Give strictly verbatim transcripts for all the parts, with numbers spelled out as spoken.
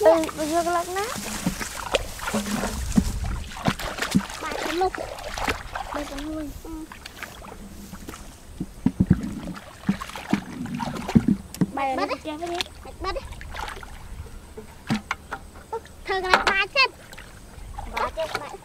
Bây giờ lắc nát. Bài cái lục. Bài cái lục. Bài bắt đi. Bắt đi. Thường là ba chân. Ba chân bạn.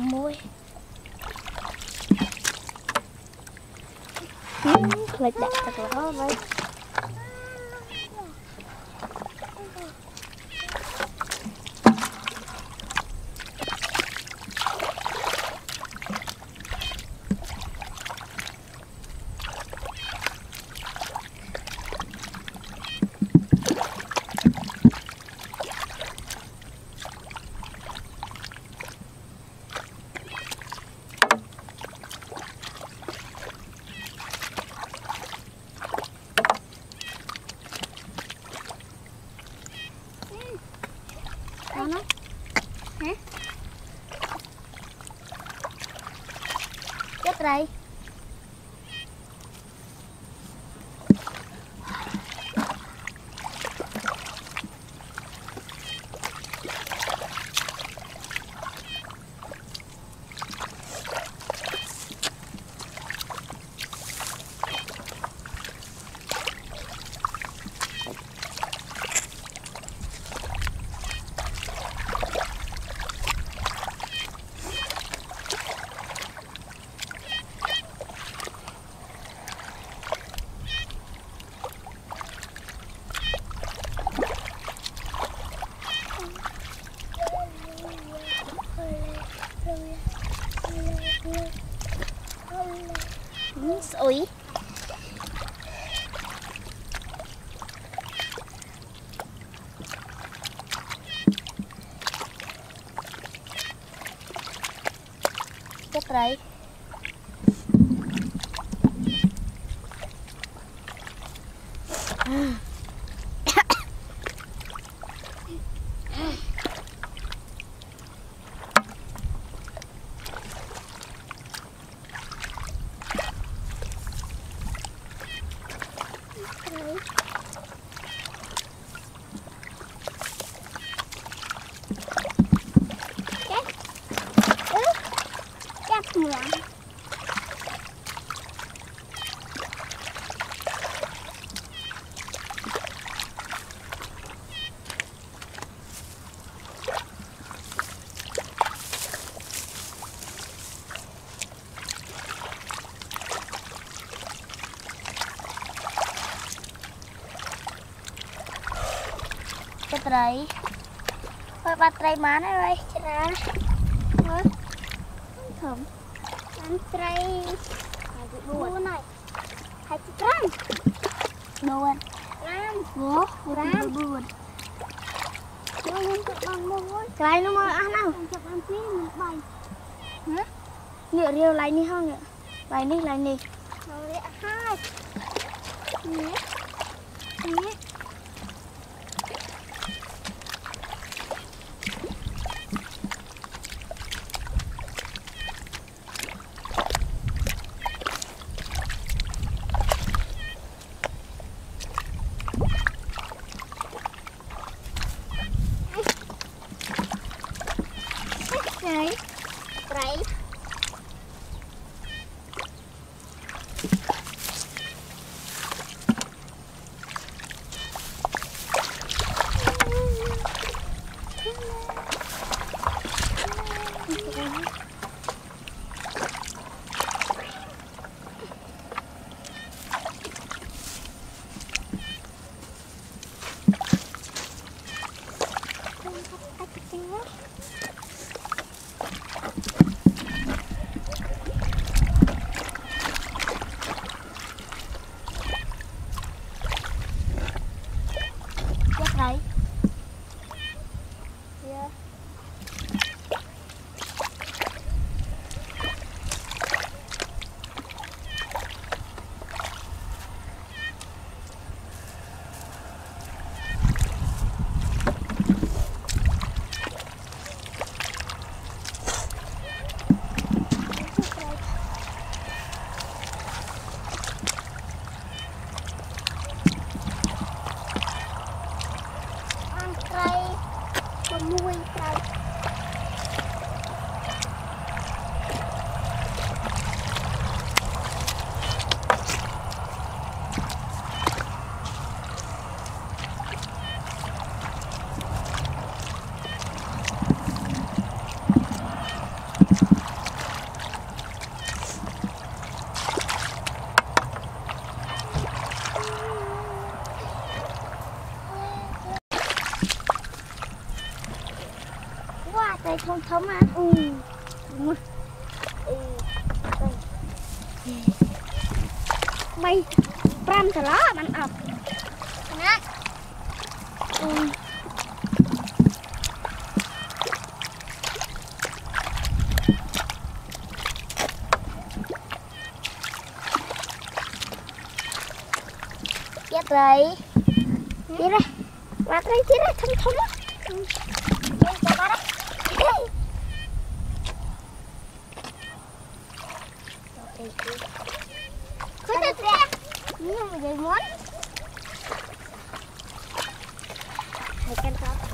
Môi lệch đặt thật là vậy. Đây oi cái trái ត្រីហើយបាត់ត្រីបានហើយច្រើនមើលធំបានត្រីហើយទៅបួនហើយហើយទៅប្រាំបួនប្រាំបួនប្រាំបួនខ្ញុំទៅបងមកហើយក្រៃនោះមកអស់ណាស់ចាប់បានពីរមិនបាយហ៎នេះរាវឡៃនេះហងឡៃនេះឡៃនេះចូលរះហើយនេះនេះkhông thấm á, ừ, đúng rồi, ừ, bay, ram cả lá bạn ập, nè, ừ, chết rồi, chết rồi, bắt rồi chết rồi, thấm thấm, chết rồi bắt đấy. Ini yang mau jadi mon. Ikan kau.